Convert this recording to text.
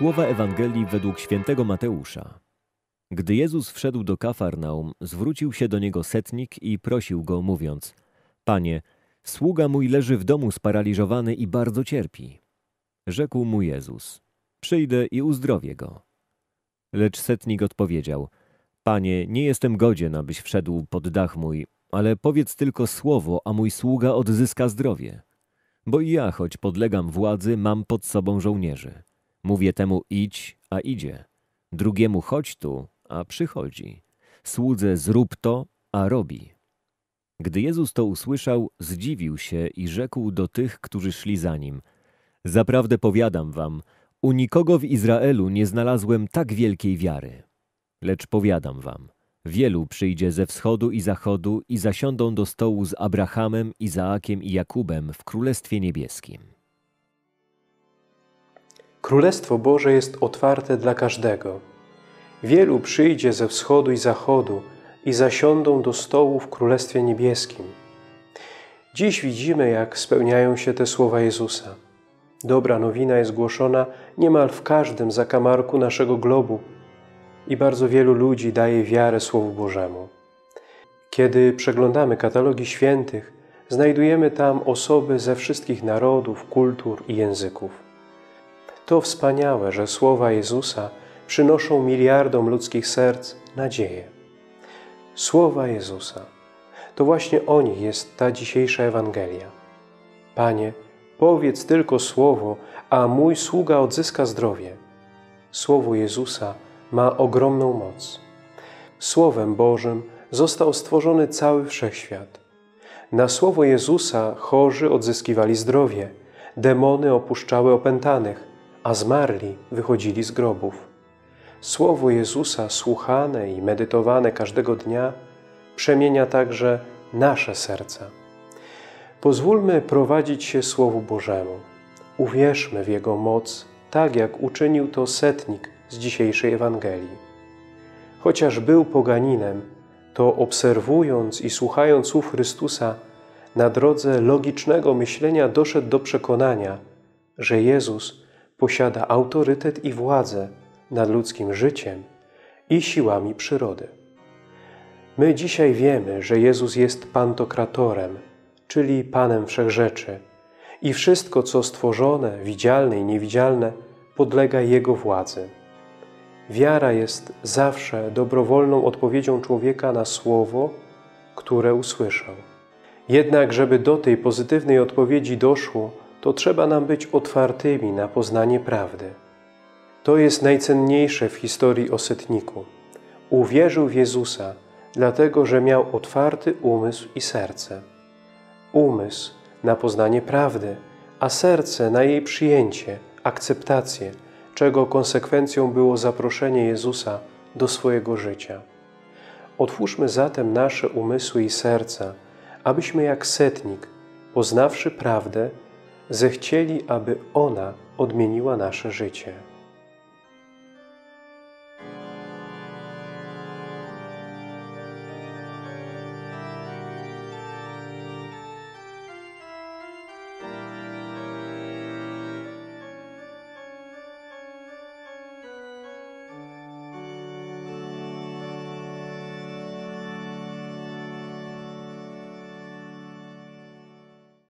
Słowa Ewangelii według świętego Mateusza. Gdy Jezus wszedł do Kafarnaum, zwrócił się do niego setnik i prosił go, mówiąc: Panie, sługa mój leży w domu sparaliżowany i bardzo cierpi. Rzekł mu Jezus: przyjdę i uzdrowię go. Lecz setnik odpowiedział: Panie, nie jestem godzien, abyś wszedł pod dach mój, ale powiedz tylko słowo, a mój sługa odzyska zdrowie. Bo i ja, choć podlegam władzy, mam pod sobą żołnierzy. Mówię temu: idź, a idzie. Drugiemu: chodź tu, a przychodzi. Słudze: zrób to, a robi. Gdy Jezus to usłyszał, zdziwił się i rzekł do tych, którzy szli za Nim: Zaprawdę powiadam wam, u nikogo w Izraelu nie znalazłem tak wielkiej wiary. Lecz powiadam wam, wielu przyjdzie ze wschodu i zachodu i zasiądą do stołu z Abrahamem, Izaakiem i Jakubem w Królestwie Niebieskim. Królestwo Boże jest otwarte dla każdego. Wielu przyjdzie ze wschodu i zachodu i zasiądą do stołu w Królestwie Niebieskim. Dziś widzimy, jak spełniają się te słowa Jezusa. Dobra nowina jest głoszona niemal w każdym zakamarku naszego globu i bardzo wielu ludzi daje wiarę Słowu Bożemu. Kiedy przeglądamy katalogi świętych, znajdujemy tam osoby ze wszystkich narodów, kultur i języków. To wspaniałe, że słowa Jezusa przynoszą miliardom ludzkich serc nadzieję. Słowa Jezusa. To właśnie o nich jest ta dzisiejsza Ewangelia. Panie, powiedz tylko słowo, a mój sługa odzyska zdrowie. Słowo Jezusa ma ogromną moc. Słowem Bożym został stworzony cały wszechświat. Na słowo Jezusa chorzy odzyskiwali zdrowie, demony opuszczały opętanych, a zmarli wychodzili z grobów. Słowo Jezusa słuchane i medytowane każdego dnia przemienia także nasze serca. Pozwólmy prowadzić się Słowu Bożemu. Uwierzmy w Jego moc, tak jak uczynił to setnik z dzisiejszej Ewangelii. Chociaż był poganinem, to obserwując i słuchając słów Chrystusa, na drodze logicznego myślenia doszedł do przekonania, że Jezus posiada autorytet i władzę nad ludzkim życiem i siłami przyrody. My dzisiaj wiemy, że Jezus jest pantokratorem, czyli Panem Wszechrzeczy, i wszystko, co stworzone, widzialne i niewidzialne, podlega Jego władzy. Wiara jest zawsze dobrowolną odpowiedzią człowieka na słowo, które usłyszał. Jednak, żeby do tej pozytywnej odpowiedzi doszło, to trzeba nam być otwartymi na poznanie prawdy. To jest najcenniejsze w historii o setniku. Uwierzył w Jezusa, dlatego że miał otwarty umysł i serce. Umysł na poznanie prawdy, a serce na jej przyjęcie, akceptację, czego konsekwencją było zaproszenie Jezusa do swojego życia. Otwórzmy zatem nasze umysły i serca, abyśmy jak setnik, poznawszy prawdę, zechcieli, aby ona odmieniła nasze życie.